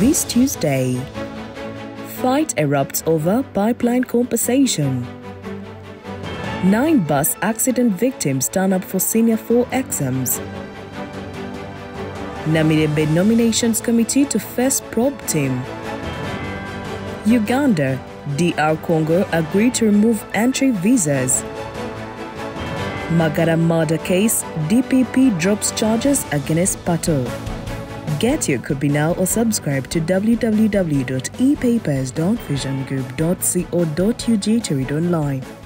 this Tuesday. Fight erupts over pipeline compensation. 9 bus accident victims turn up for Senior 4 exams. Namirembe Nominations Committee to first probe team. Uganda, DR Congo agree to remove entry visas. Magara murder case, DPP drops charges against Pato. Get your copy now or subscribe to www.epapers.visiongroup.co.ug to read online.